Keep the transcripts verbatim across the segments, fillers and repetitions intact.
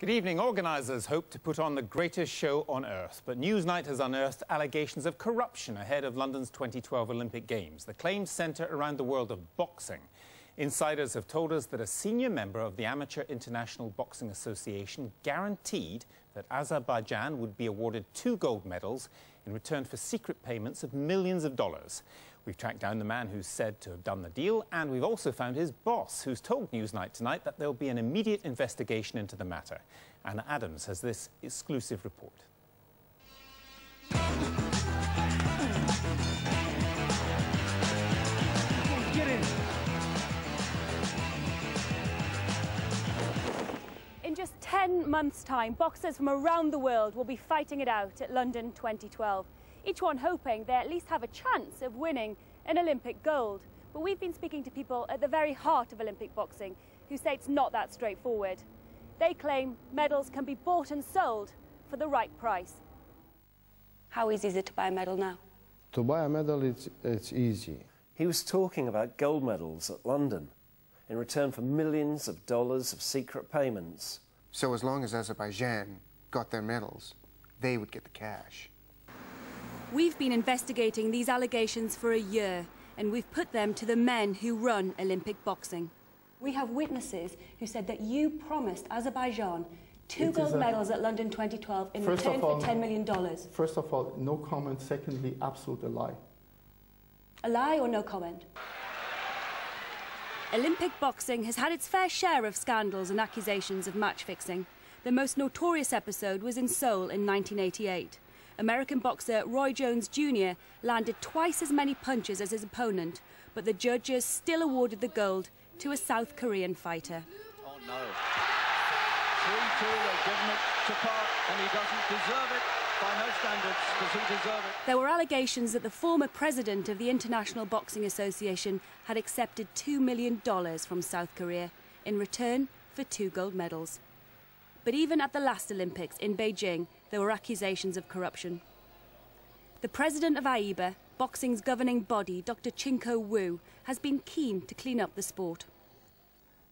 Good evening. Organisers hope to put on the greatest show on earth, but Newsnight has unearthed allegations of corruption ahead of London's twenty twelve Olympic Games. The claims centre around the world of boxing. Insiders have told us that a senior member of the Amateur International Boxing Association guaranteed that Azerbaijan would be awarded two gold medals in return for secret payments of millions of dollars. We've tracked down the man who's said to have done the deal, and we've also found his boss, who's told Newsnight tonight that there'll be an immediate investigation into the matter. Anna Adams has this exclusive report. Get in. In just ten months' time, boxers from around the world will be fighting it out at London twenty twelve. Each one hoping they at least have a chance of winning an Olympic gold. But we've been speaking to people at the very heart of Olympic boxing who say it's not that straightforward. They claim medals can be bought and sold for the right price. How easy is it to buy a medal now? To buy a medal, it's, it's easy. He was talking about gold medals at London in return for millions of dollars of secret payments. So as long as Azerbaijan got their medals, they would get the cash. We've been investigating these allegations for a year, and we've put them to the men who run Olympic boxing. We have witnesses who said that you promised Azerbaijan two gold medals at London twenty twelve in return for ten million dollars. First of all, no comment. Secondly, absolute a lie. A lie or no comment? Olympic boxing has had its fair share of scandals and accusations of match-fixing. The most notorious episode was in Seoul in nineteen eighty-eight. American boxer Roy Jones, Junior landed twice as many punches as his opponent, but the judges still awarded the gold to a South Korean fighter. Oh, no. three two, they've given it to Park, and he doesn't deserve it by no standards, does he deserve it? There were allegations that the former president of the International Boxing Association had accepted two million dollars from South Korea in return for two gold medals. But even at the last Olympics in Beijing, there were accusations of corruption. The president of A I B A, boxing's governing body, Doctor Ching-Koo Wu, has been keen to clean up the sport.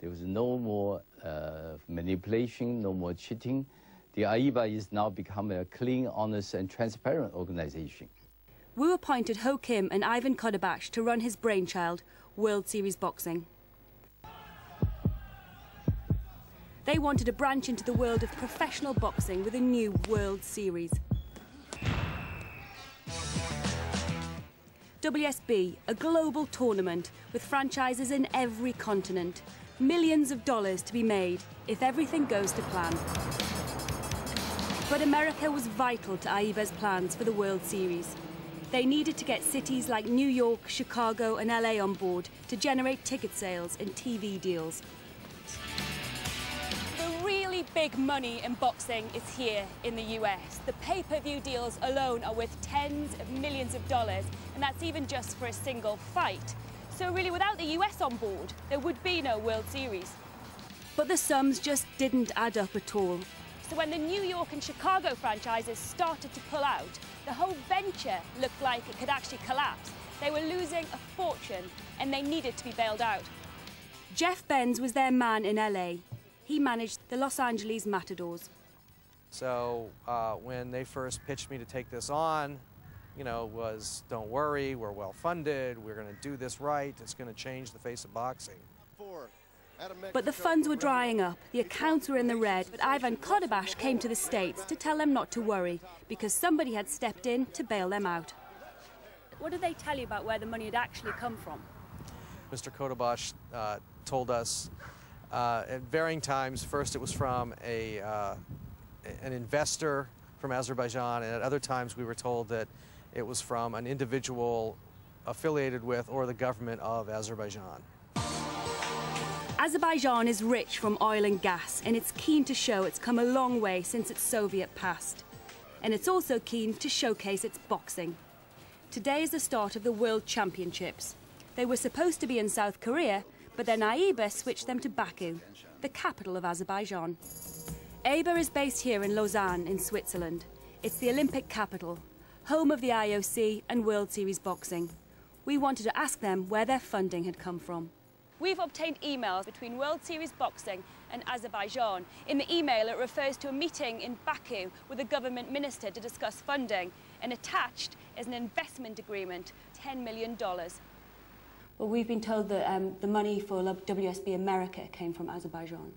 There was no more uh, manipulation, no more cheating. The A I B A is now become a clean, honest and transparent organization. Wu appointed Ho Kim and Ivan Khodabakhsh to run his brainchild, World Series Boxing. They wanted to branch into the world of professional boxing with a new World Series. W S B, a global tournament with franchises in every continent. Millions of dollars to be made if everything goes to plan. But America was vital to A I B A's plans for the World Series. They needed to get cities like New York, Chicago and L A on board to generate ticket sales and T V deals. Big money in boxing is here in the U S. The pay-per-view deals alone are worth tens of millions of dollars, and that's even just for a single fight. So really, without the U S on board, there would be no World Series. But the sums just didn't add up at all. So when the New York and Chicago franchises started to pull out, the whole venture looked like it could actually collapse. They were losing a fortune, and they needed to be bailed out. Jeff Benz was their man in L A. He managed the Los Angeles Matadors. So uh, when they first pitched me to take this on, you know, was don't worry, we're well funded, we're going to do this right, it's going to change the face of boxing. But the funds were drying up, the accounts were in the red, but Ivan Khodabakhsh came to the States to tell them not to worry because somebody had stepped in to bail them out. What did they tell you about where the money had actually come from? Mister Khodabakhsh uh, told us Uh, at varying times. First, it was from a, uh, an investor from Azerbaijan, and at other times we were told that it was from an individual affiliated with or the government of Azerbaijan. Azerbaijan is rich from oil and gas, and it's keen to show it's come a long way since its Soviet past. And it's also keen to showcase its boxing. Today is the start of the World Championships. They were supposed to be in South Korea, but then A I B A switched them to Baku, the capital of Azerbaijan. A I B A is based here in Lausanne in Switzerland. It's the Olympic capital, home of the I O C and World Series Boxing. We wanted to ask them where their funding had come from. We've obtained emails between World Series Boxing and Azerbaijan. In the email, it refers to a meeting in Baku with a government minister to discuss funding, and attached is an investment agreement, ten million dollars. Well, we've been told that um, the money for W S B America came from Azerbaijan.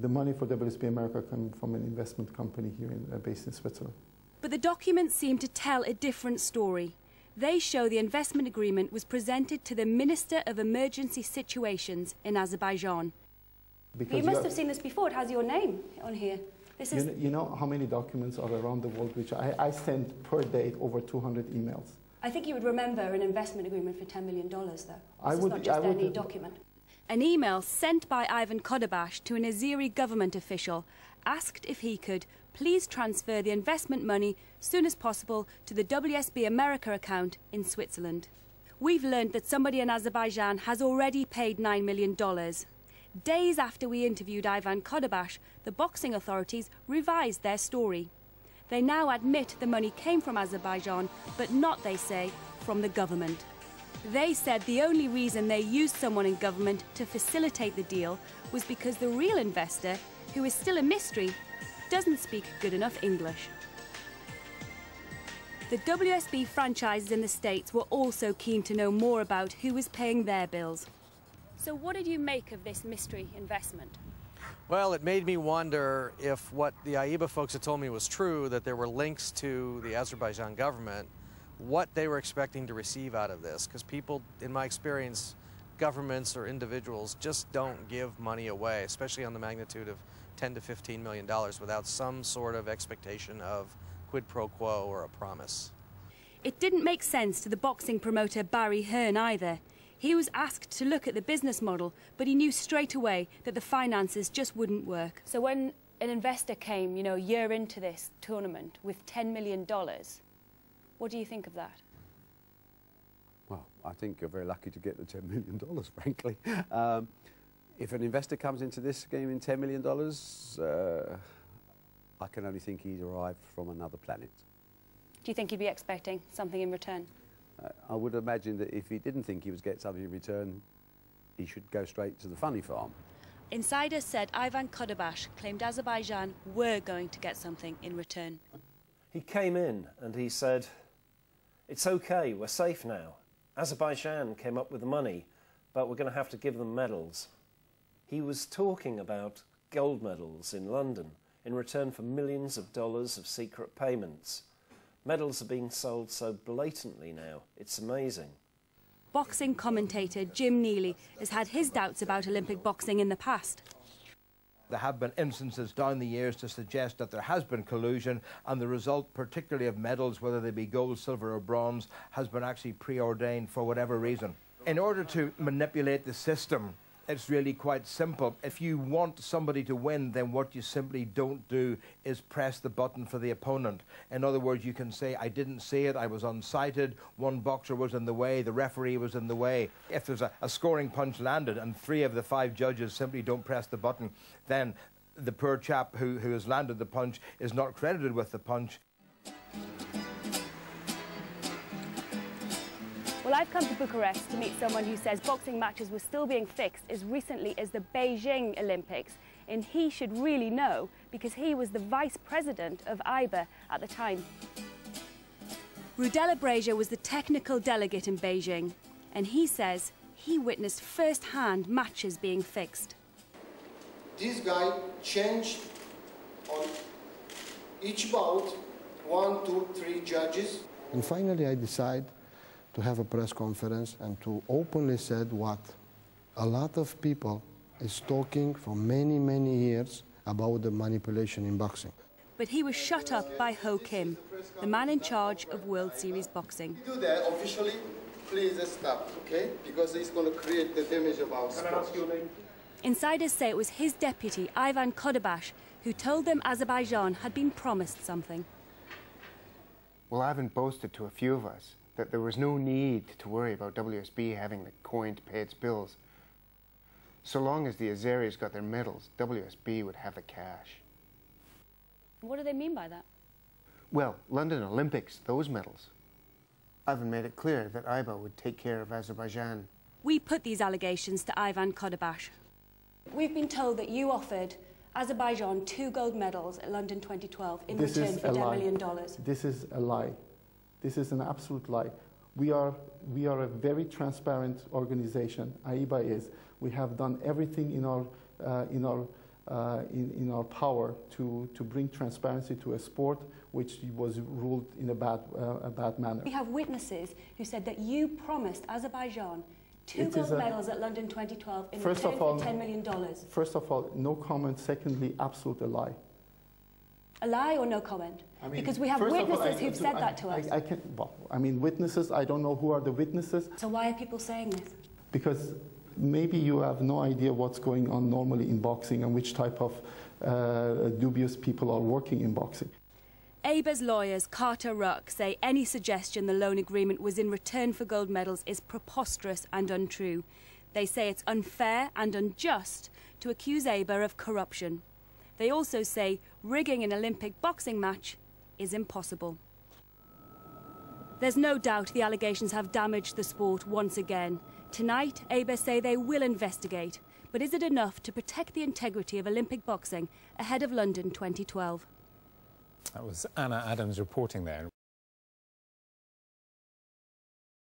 The money for W S B America came from an investment company here in, uh, based in Switzerland. But the documents seem to tell a different story. They show the investment agreement was presented to the Minister of Emergency Situations in Azerbaijan. Because you must you have seen this before. It has your name on here. This is you, know, you know how many documents are around the world, which I, I send per date over two hundred emails. I think you would remember an investment agreement for ten million dollars, though. This I is would, not just I any would, document. An email sent by Ivan Khodabakhsh to an Azeri government official asked if he could please transfer the investment money soon as possible to the W S B America account in Switzerland. We've learned that somebody in Azerbaijan has already paid nine million dollars. Days after we interviewed Ivan Khodabakhsh, the boxing authorities revised their story. They now admit the money came from Azerbaijan, but not, they say, from the government. They said the only reason they used someone in government to facilitate the deal was because the real investor, who is still a mystery, doesn't speak good enough English. The W S B franchises in the States were also keen to know more about who was paying their bills. So what did you make of this mystery investment? Well, it made me wonder if what the A I B A folks had told me was true, that there were links to the Azerbaijan government, what they were expecting to receive out of this. Because people, in my experience, governments or individuals just don't give money away, especially on the magnitude of ten to fifteen million dollars, without some sort of expectation of quid pro quo or a promise. It didn't make sense to the boxing promoter Barry Hearn either. He was asked to look at the business model, but he knew straight away that the finances just wouldn't work. So when an investor came, you know, a year into this tournament with ten million dollars, what do you think of that? Well, I think you're very lucky to get the ten million dollars, frankly. Um, if an investor comes into this game in ten million dollars, uh, I can only think he arrived from another planet. Do you think he'd be expecting something in return? I would imagine that if he didn't think he was getting something in return, he should go straight to the funny farm. Insiders said Ivan Khodabakhsh claimed Azerbaijan were going to get something in return. He came in and he said, it's okay, we're safe now. Azerbaijan came up with the money, but we're going to have to give them medals. He was talking about gold medals in London in return for millions of dollars of secret payments. Medals are being sold so blatantly now, it's amazing. Boxing commentator Jim Neely has had his doubts about Olympic boxing in the past. There have been instances down the years to suggest that there has been collusion, and the result, particularly of medals, whether they be gold, silver or bronze, has been actually preordained for whatever reason. In order to manipulate the system, it's really quite simple. If you want somebody to win, then what you simply don't do is press the button for the opponent. In other words, you can say, I didn't see it, I was unsighted, one boxer was in the way, the referee was in the way. If there's a, a scoring punch landed and three of the five judges simply don't press the button, then the poor chap who, who has landed the punch is not credited with the punch. Well, I've come to Bucharest to meet someone who says boxing matches were still being fixed as recently as the Beijing Olympics, and he should really know because he was the vice president of A I B A at the time. Rudel Obreja was the technical delegate in Beijing, and he says he witnessed first-hand matches being fixed. This guy changed on each bout one, two, three judges. And finally I decide to have a press conference and to openly said what a lot of people is talking for many, many years about the manipulation in boxing. But he was shut up by Ho Kim, the man in charge of World Series Boxing. If you do that officially, please stop, okay? Because it's going to create the damage of our sport. Can I ask your name? Insiders say it was his deputy, Ivan Khodabakhsh, who told them Azerbaijan had been promised something. Well, Ivan boasted to a few of us that there was no need to worry about W S B having the coin to pay its bills. So long as the Azeris got their medals, W S B would have the cash. What do they mean by that? Well, London Olympics, those medals. Ivan made it clear that A I B A would take care of Azerbaijan we put these allegations to Ivan Khodabakhsh. We've been told that you offered Azerbaijan two gold medals at London twenty twelve in this return for ten million dollars. This is a lie. This is an absolute lie. We are, we are a very transparent organization. A I B A is. We have done everything in our, uh, in our, uh, in, in our power to, to bring transparency to a sport which was ruled in a bad, uh, a bad manner. We have witnesses who said that you promised Azerbaijan two it gold medals at London twenty twelve in return for ten million dollars. First of all, no comment. Secondly, absolute a lie. A lie or no comment? I mean, because we have witnesses all, I, who've I, said I, that to I, us. I, I, can't, well, I mean, witnesses, I don't know who are the witnesses. So why are people saying this? Because maybe you have no idea what's going on normally in boxing and which type of uh, dubious people are working in boxing. A I B A's lawyers, Carter Ruck, say any suggestion the loan agreement was in return for gold medals is preposterous and untrue. They say it's unfair and unjust to accuse A I B A of corruption. They also say rigging an Olympic boxing match is impossible. There's no doubt the allegations have damaged the sport once again. Tonight, A I B A say they will investigate, but is it enough to protect the integrity of Olympic boxing ahead of London twenty twelve? That was Anna Adams reporting there.